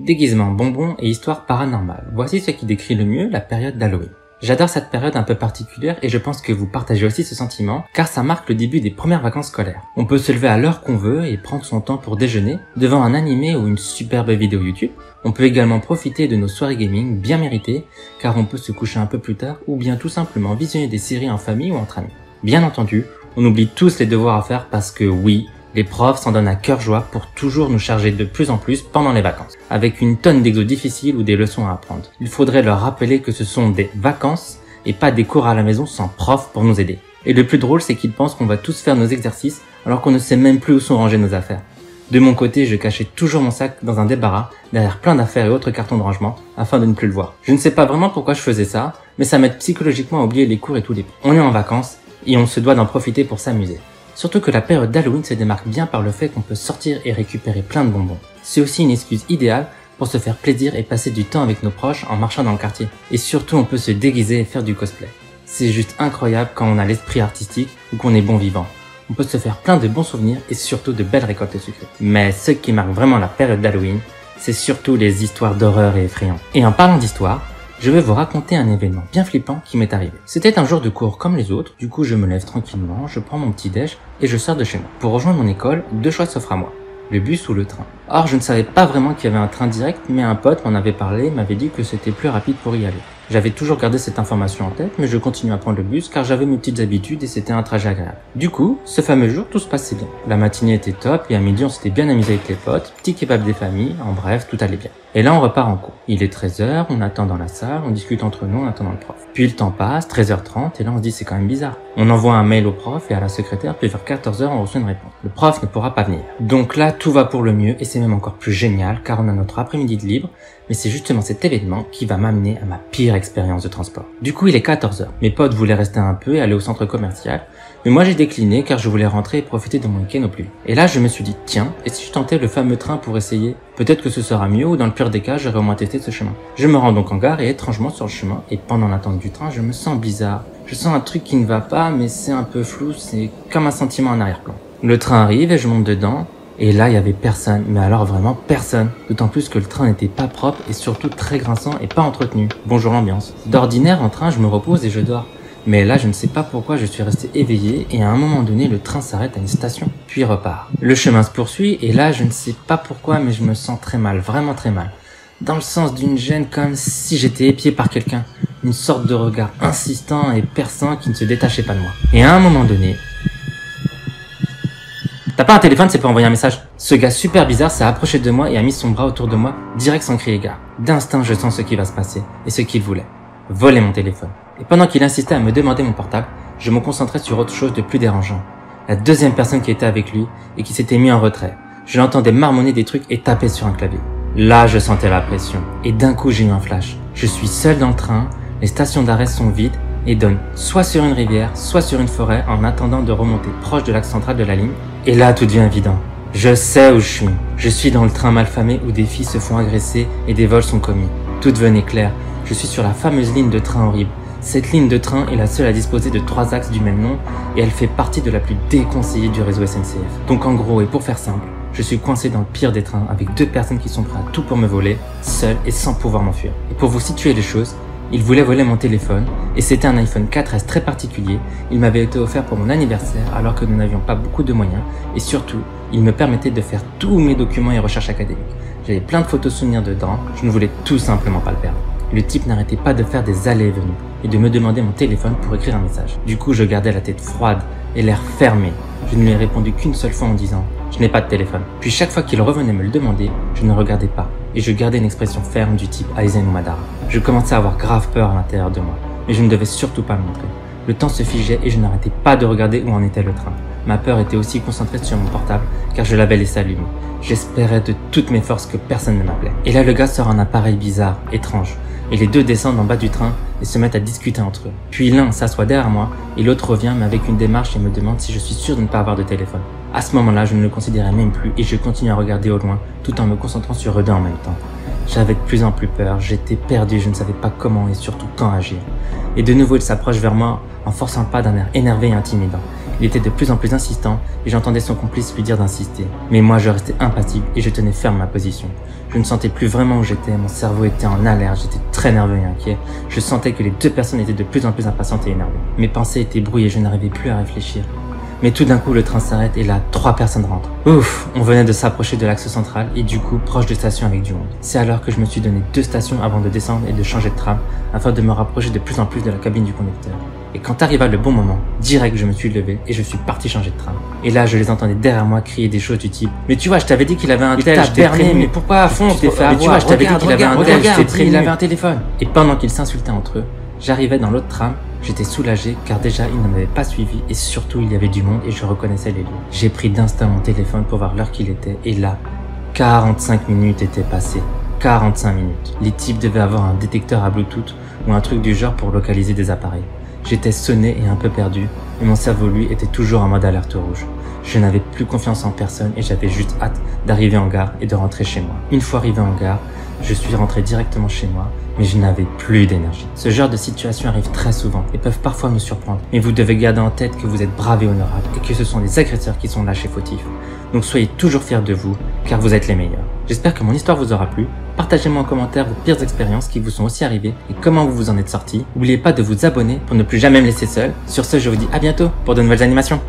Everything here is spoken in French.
Déguisement, bonbons et histoire paranormale. Voici ce qui décrit le mieux la période d'Halloween. J'adore cette période un peu particulière et je pense que vous partagez aussi ce sentiment car ça marque le début des premières vacances scolaires. On peut se lever à l'heure qu'on veut et prendre son temps pour déjeuner devant un animé ou une superbe vidéo YouTube. On peut également profiter de nos soirées gaming bien méritées car on peut se coucher un peu plus tard ou bien tout simplement visionner des séries en famille ou entre amis. Bien entendu, on oublie tous les devoirs à faire parce que oui, les profs s'en donnent à cœur joie pour toujours nous charger de plus en plus pendant les vacances, avec une tonne d'exos difficiles ou des leçons à apprendre. Il faudrait leur rappeler que ce sont des vacances et pas des cours à la maison sans prof pour nous aider. Et le plus drôle, c'est qu'ils pensent qu'on va tous faire nos exercices alors qu'on ne sait même plus où sont rangées nos affaires. De mon côté, je cachais toujours mon sac dans un débarras, derrière plein d'affaires et autres cartons de rangement, afin de ne plus le voir. Je ne sais pas vraiment pourquoi je faisais ça, mais ça m'aide psychologiquement à oublier les cours et tous les points. On est en vacances et on se doit d'en profiter pour s'amuser. Surtout que la période d'Halloween se démarque bien par le fait qu'on peut sortir et récupérer plein de bonbons. C'est aussi une excuse idéale pour se faire plaisir et passer du temps avec nos proches en marchant dans le quartier. Et surtout, on peut se déguiser et faire du cosplay. C'est juste incroyable quand on a l'esprit artistique ou qu'on est bon vivant. On peut se faire plein de bons souvenirs et surtout de belles récoltes de sucre. Mais ce qui marque vraiment la période d'Halloween, c'est surtout les histoires d'horreur et effrayantes. Et en parlant d'histoire, je vais vous raconter un événement bien flippant qui m'est arrivé. C'était un jour de cours comme les autres, du coup je me lève tranquillement, je prends mon petit déj et je sors de chez moi. Pour rejoindre mon école, deux choix s'offrent à moi, le bus ou le train. Or je ne savais pas vraiment qu'il y avait un train direct, mais un pote m'en avait parlé et m'avait dit que c'était plus rapide pour y aller. J'avais toujours gardé cette information en tête, mais je continue à prendre le bus car j'avais mes petites habitudes et c'était un trajet agréable. Du coup, ce fameux jour, tout se passait bien. La matinée était top et à midi, on s'était bien amusé avec les potes, petit kebab des familles, en bref, tout allait bien. Et là, on repart en cours. Il est 13h, on attend dans la salle, on discute entre nous en attendant le prof. Puis le temps passe, 13h30, et là, on se dit c'est quand même bizarre. On envoie un mail au prof et à la secrétaire, puis vers 14h, on reçoit une réponse. Le prof ne pourra pas venir. Donc là, tout va pour le mieux et c'est même encore plus génial car on a notre après-midi de libre, mais c'est justement cet événement qui va m'amener à ma pire expérience de transport. Du coup, il est 14h. Mes potes voulaient rester un peu et aller au centre commercial, mais moi j'ai décliné car je voulais rentrer et profiter de mon week-end au plus vite. Et là, je me suis dit, tiens, et si je tentais le fameux train pour essayer? Peut-être que ce sera mieux ou dans le pire des cas, j'aurai au moins testé ce chemin. Je me rends donc en gare et étrangement sur le chemin, et pendant l'attente du train, je me sens bizarre. Je sens un truc qui ne va pas, mais c'est un peu flou, c'est comme un sentiment en arrière-plan. Le train arrive et je monte dedans. Et là, il y avait personne, mais alors vraiment personne. D'autant plus que le train n'était pas propre et surtout très grinçant et pas entretenu. Bonjour l'ambiance. D'ordinaire, en train, je me repose et je dors. Mais là, je ne sais pas pourquoi je suis resté éveillé et à un moment donné, le train s'arrête à une station, puis repart. Le chemin se poursuit et là, je ne sais pas pourquoi, mais je me sens très mal, vraiment très mal. Dans le sens d'une gêne comme si j'étais épié par quelqu'un. Une sorte de regard insistant et perçant qui ne se détachait pas de moi. Et à un moment donné... T'as pas un téléphone, c'est pour envoyer un message. Ce gars super bizarre s'est approché de moi et a mis son bras autour de moi, direct sans crier gare. D'instinct, je sens ce qui va se passer et ce qu'il voulait. Voler mon téléphone. Et pendant qu'il insistait à me demander mon portable, je me concentrais sur autre chose de plus dérangeant. La deuxième personne qui était avec lui et qui s'était mis en retrait. Je l'entendais marmonner des trucs et taper sur un clavier. Là, je sentais la pression. Et d'un coup, j'ai eu un flash. Je suis seul dans le train, les stations d'arrêt sont vides et donnent soit sur une rivière, soit sur une forêt en attendant de remonter proche de l'axe central de la ligne. Et là, tout devient évident. Je sais où je suis. Je suis dans le train malfamé où des filles se font agresser et des vols sont commis. Tout devenait clair. Je suis sur la fameuse ligne de train horrible. Cette ligne de train est la seule à disposer de 3 axes du même nom et elle fait partie de la plus déconseillée du réseau SNCF. Donc en gros, et pour faire simple, je suis coincé dans le pire des trains avec 2 personnes qui sont prêtes à tout pour me voler, seul et sans pouvoir m'enfuir. Et pour vous situer les choses, il voulait voler mon téléphone et c'était un iPhone 4S très particulier. Il m'avait été offert pour mon anniversaire alors que nous n'avions pas beaucoup de moyens et surtout, il me permettait de faire tous mes documents et recherches académiques. J'avais plein de photos souvenirs dedans, je ne voulais tout simplement pas le perdre. Le type n'arrêtait pas de faire des allées et venues et de me demander mon téléphone pour écrire un message. Du coup, je gardais la tête froide et l'air fermé. Je ne lui ai répondu qu'une seule fois en disant « Je n'ai pas de téléphone ». Puis chaque fois qu'il revenait me le demander, je ne regardais pas et je gardais une expression ferme du type Aizen ou Madara. Je commençais à avoir grave peur à l'intérieur de moi, mais je ne devais surtout pas me montrer. Le temps se figeait et je n'arrêtais pas de regarder où en était le train. Ma peur était aussi concentrée sur mon portable car je l'avais laissé allumer. J'espérais de toutes mes forces que personne ne m'appelait. Et là, le gars sort un appareil bizarre, étrange. Et les deux descendent en bas du train et se mettent à discuter entre eux. Puis l'un s'assoit derrière moi et l'autre revient mais avec une démarche et me demande si je suis sûr de ne pas avoir de téléphone. À ce moment-là, je ne le considérais même plus et je continue à regarder au loin tout en me concentrant sur eux deux en même temps. J'avais de plus en plus peur, j'étais perdu, je ne savais pas comment et surtout quand agir. Et de nouveau, il s'approche vers moi en forçant le pas d'un air énervé et intimidant. Il était de plus en plus insistant et j'entendais son complice lui dire d'insister. Mais moi je restais impassible et je tenais ferme ma position. Je ne sentais plus vraiment où j'étais, mon cerveau était en alerte, j'étais très nerveux et inquiet. Je sentais que les deux personnes étaient de plus en plus impatientes et énervées. Mes pensées étaient brouillées, je n'arrivais plus à réfléchir. Mais tout d'un coup, le train s'arrête et là, 3 personnes rentrent. Ouf, on venait de s'approcher de l'axe central et du coup, proche de stations avec du monde. C'est alors que je me suis donné 2 stations avant de descendre et de changer de tram, afin de me rapprocher de plus en plus de la cabine du conducteur. Et quand arriva le bon moment, direct je me suis levé et je suis parti changer de tram. Et là, je les entendais derrière moi crier des choses du type « Mais tu vois, je t'avais dit qu'il avait un tel, je t'ai prévenu, mais pourquoi à fond ? Mais tu vois, je t'avais dit qu'il avait un tel, je t'ai prévenu, il avait un téléphone. » Et pendant qu'ils s'insultaient entre eux, j'arrivais dans l'autre tram. J'étais soulagé car déjà il ne m'avait pas suivi et surtout il y avait du monde et je reconnaissais les lieux. J'ai pris d'instinct mon téléphone pour voir l'heure qu'il était et là, 45 minutes étaient passées. 45 minutes. Les types devaient avoir un détecteur à Bluetooth ou un truc du genre pour localiser des appareils. J'étais sonné et un peu perdu et mon cerveau lui était toujours en mode alerte rouge. Je n'avais plus confiance en personne et j'avais juste hâte d'arriver en gare et de rentrer chez moi. Une fois arrivé en gare, je suis rentré directement chez moi, mais je n'avais plus d'énergie. Ce genre de situation arrive très souvent et peuvent parfois nous surprendre. Mais vous devez garder en tête que vous êtes brave et honorable et que ce sont les agresseurs qui sont lâchés fautifs. Donc soyez toujours fiers de vous, car vous êtes les meilleurs. J'espère que mon histoire vous aura plu. Partagez-moi en commentaire vos pires expériences qui vous sont aussi arrivées et comment vous vous en êtes sortis. N'oubliez pas de vous abonner pour ne plus jamais me laisser seul. Sur ce, je vous dis à bientôt pour de nouvelles animations.